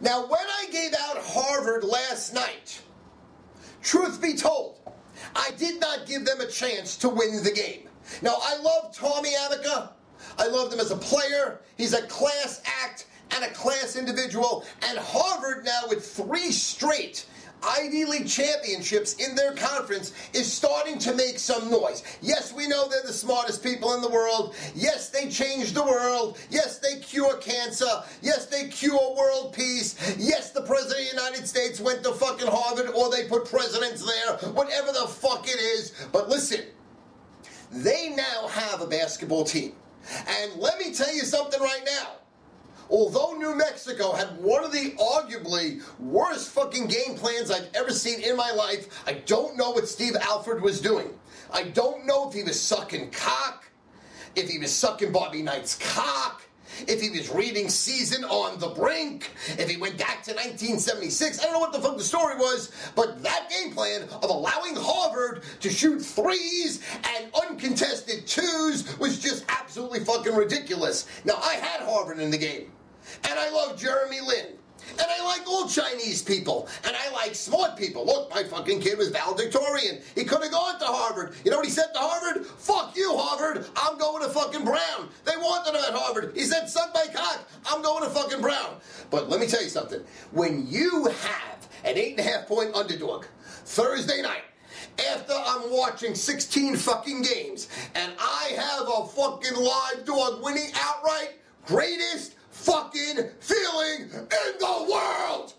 Now, when I gave out Harvard last night, truth be told, I did not give them a chance to win the game. Now, I love Tommy Amica. I loved him as a player. He's a class act and a class individual. And Harvard now, with 3 straight Ivy League championships in their conference, is starting to make some noise. Yes, we know they're the smartest people in the world. Yes, they change the world. Yes, they cure cancer. Yes, they cure world peace. Yes, the President of the United States went to fucking Harvard, or they put presidents there, whatever the fuck it is. But listen, they now have a basketball team. And let me tell you something right now. Although New Mexico had one of the arguably worst fucking game plans I've ever seen in my life, I don't know what Steve Alford was doing. I don't know if he was sucking cock, if he was sucking Bobby Knight's cock, if he was reading Season on the Brink, if he went back to 1976. I don't know what the fuck the story was, but that game plan of allowing Harvard to shoot 3s and uncontested 2s was just absolutely fucking ridiculous. Now, I had Harvard in the game, and I love Jeremy Lin. And I like all Chinese people. And I like smart people. Look, my fucking kid was valedictorian. He could have gone to Harvard. You know what he said to Harvard? Fuck you, Harvard. I'm going to fucking Brown. They wanted him at Harvard. He said, suck my cock. I'm going to fucking Brown. But let me tell you something. When you have an 8.5-point underdog Thursday night, after I'm watching 16 fucking games, and I have a fucking live dog winning outright, greatest fucking feeling in the world!